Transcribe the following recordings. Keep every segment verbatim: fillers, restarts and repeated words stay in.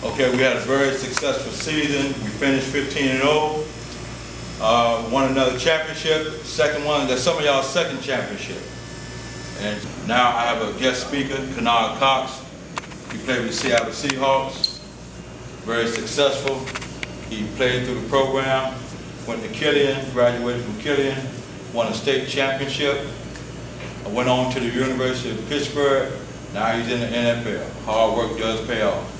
Okay, we had a very successful season. We finished fifteen and oh. Uh, won another championship. Second one, that's some of y'all's second championship. And now I have a guest speaker, Kennard Cox. He played with the Seattle Seahawks. Very successful. He played through the program. Went to Killian, graduated from Killian. Won a state championship. I went on to the University of Pittsburgh. Now he's in the N F L. Hard work does pay off.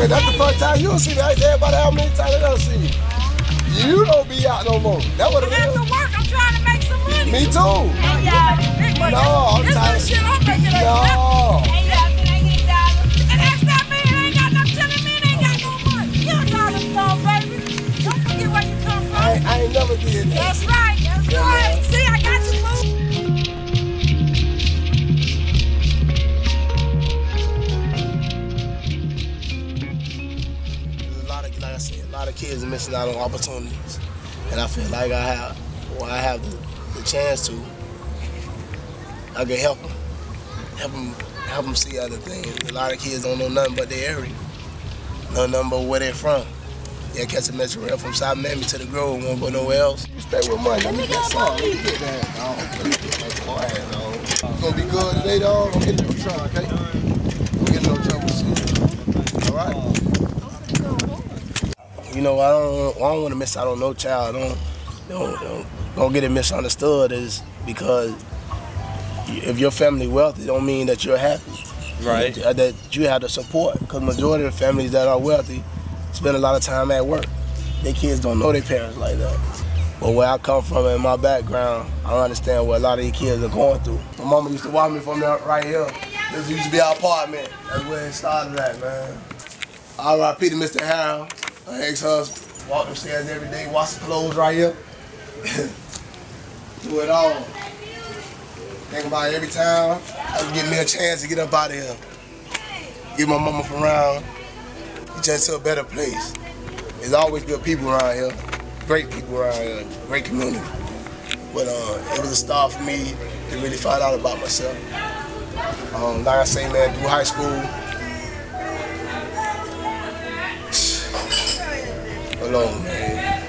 That's the first time you don't see that. Everybody, how many times they don't see you? You don't be out no more. That would have been. I have to work. I'm trying to make some money. Me too. Hey, y'all, big money. No, I'm trying to. Shit I'm making. No. Hey, y'all, can I get dollars? And ask that man ain't got no telling me they ain't got no money. You don't know them though, baby. Don't forget where you come from. I, I ain't never did that. That's right. That's yeah, right. Man. See, I got you, boo. A lot of kids are missing out on opportunities, and I feel like I have, well, I have the, the chance to. I can help them, help them, help them see other things. A lot of kids don't know nothing but their area, know nothing but where they're from. Yeah, catch a metro rail from South Miami to the Grove, won't go nowhere else. You stay with money. Let me get some. Let me get that. I don't get that boy ass on. Gonna be good today, dog. Don't get in no trouble, okay? Don't get in no trouble, soon. All right. You know, I don't, I don't want to miss out on no child. Don't, don't, don't, don't get it misunderstood. Is because if your family wealthy, it don't mean that you're happy. Right. That, that you have to support. Because majority of the families that are wealthy spend a lot of time at work. Their kids don't know their parents like that. But where I come from and my background, I understand what a lot of these kids are going through. My mama used to watch me from right here. This used to be our apartment. That's where it started at, man. R I P to Mister Harold. My ex-husband, walk the stairs every day, wash the clothes right here. Do it all. Think about it every time. I was getting me a chance to get up out of here. Get my mama from around. Get just to a better place. There's always good people around here. Great people around here. Great community. But uh, it was a start for me to really find out about myself. Um, like I say, man, through high school, alone, man.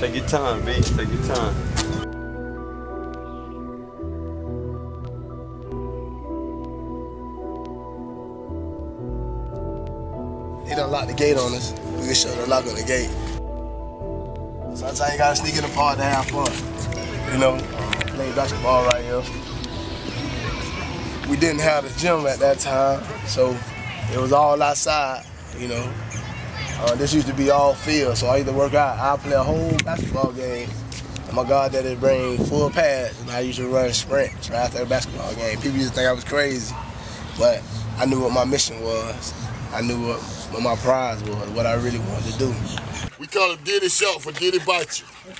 Take your time, B. Take your time. They done locked the gate on us. We can show the lock on the gate. Sometimes you gotta sneak in the park to have fun. You know, playing basketball right here. We didn't have a gym at that time, so it was all outside, you know. Uh, this used to be all field, so I used to work out. I play a whole basketball game. And my God, that it bring full pads, and I used to run sprints right after a basketball game. People used to think I was crazy, but I knew what my mission was. I knew what, what my prize was, what I really wanted to do. We call it Diddy Shot for Diddy Bite You.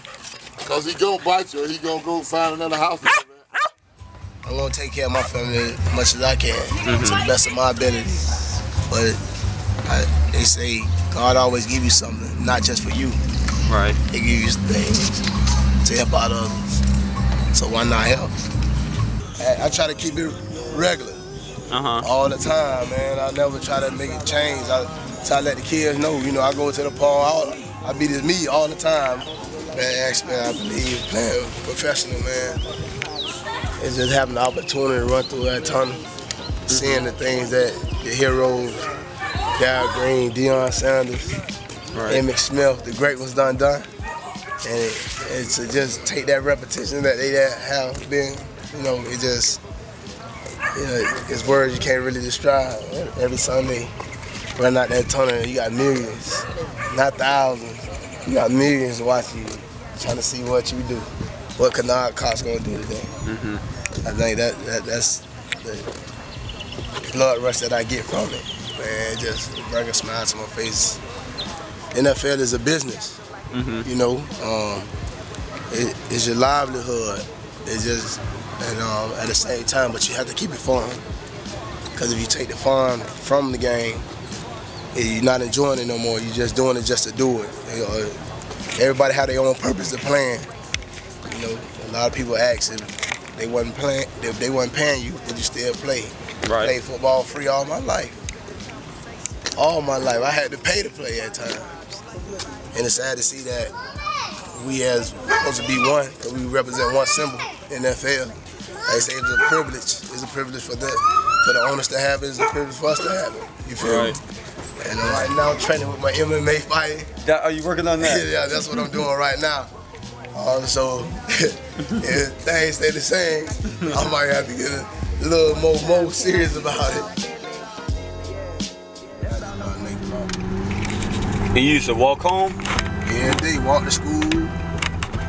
Because he gonna bite you, or he gonna go find another house. I'm gonna take care of my family as much as I can, mm-hmm. to the best of my ability. But I, they say, God always give you something, not just for you. Right. He give you things to help out others. So why not help? I, I try to keep it regular, uh-huh. all the time, man. I never try to make it change. I try to let the kids know, you know, I go to the park, I be this me all the time. Man, actually, man, I believe playing professional, man. It's just having the opportunity to run through that tunnel, mm-hmm. seeing the things that the heroes, Chad Green, Deion Sanders, right. Emmitt Smith, the great ones done done. And it, it, to just take that repetition that they have been, you know, it just, you know, it's words you can't really describe. Every Sunday, run out that tunnel, you got millions, not thousands, you got millions watching you, trying to see what you do, what Kennard Cox gonna do today. Mm-hmm. I think that, that that's the blood rush that I get from it. Man, just bring a smile to my face. N F L is a business, mm-hmm. you know. Um, it, it's your livelihood. It's just, and um, at the same time, but you have to keep it fun. Because if you take the fun from the game, you're not enjoying it no more. You're just doing it just to do it. You know, everybody have their own purpose of playing. You know, a lot of people ask if they wasn't playing, if they wasn't paying you, would you still play? Right. Played football free all my life. All my life, I had to pay to play at times, and it's sad to see that we as supposed to be one, because we represent one symbol in the N F L. Like I say, it's a privilege. It's a privilege for the for the owners to have it. It's a privilege for us to have it. You feel right. me? And I'm right now training with my M M A fighting. That, are you working on that? Yeah, that's what I'm doing right now. Um, so if things stay the same, I might have to get a little more more serious about it. And you used to walk home? Yeah, they walk to school,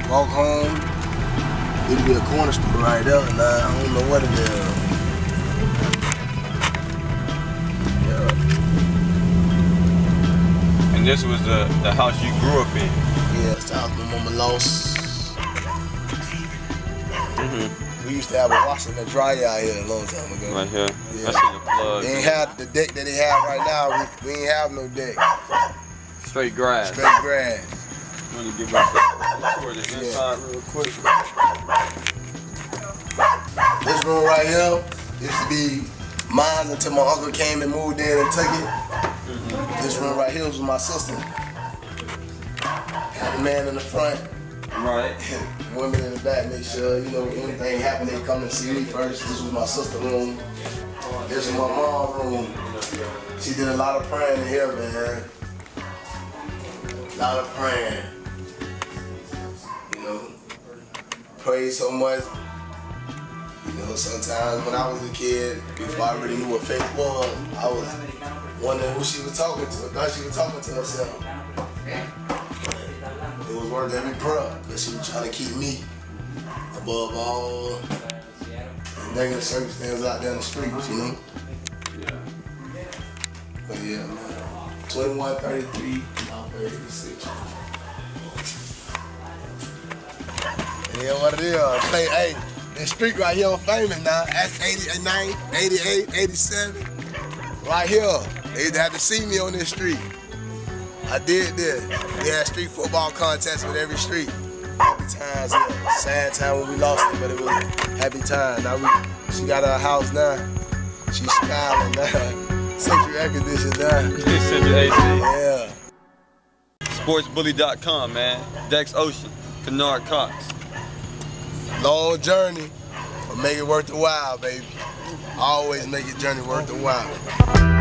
walk home. It'd be a corner school right there, and I don't know what it is. Yeah. And this was the, the house you grew up in? Yeah, it's the house my mama lost. Mm-hmm. We used to have a washer and dryer out here a long time ago. Right here? Yeah. I see the plug. They ain't have the deck that they have right now. We, we ain't have no deck. Straight grass. Straight grass. I'm gonna give up the yeah. inside real quick. This room right here used to be mine until my uncle came and moved in and took it. Mm-hmm. This room right here was my sister. Had a man in the front. Right. Women in the back, make sure, you know, anything happened, they come and see me first. This was my sister's room. This was my mom's room. She did a lot of praying in here, man. A lot of praying, you know, prayed so much, you know, sometimes when I was a kid, before I really knew what faith was, I was wondering who she was talking to. I thought she was talking to herself, but it was worth every prayer, because she was trying to keep me above all the negative circumstances out there in the streets, you know? But yeah, man, twenty-one thirty-three. thirty-six. Yeah, what it is. Play, hey, this street right here famous now. That's eighty-nine, eighty-eight, eighty-seven. Right here. They had to see me on this street. I did this. We had street football contests with every street. Happy times here. Sad time when we lost it, but it was happy time. Now we, she got her house now. She's smiling now. Century air conditioning now. Century A C. Yeah. Sports Bully dot com, man. Dex Ocean, Kennard Cox. Long journey, but make it worth the while, baby. Always make your journey worth the while.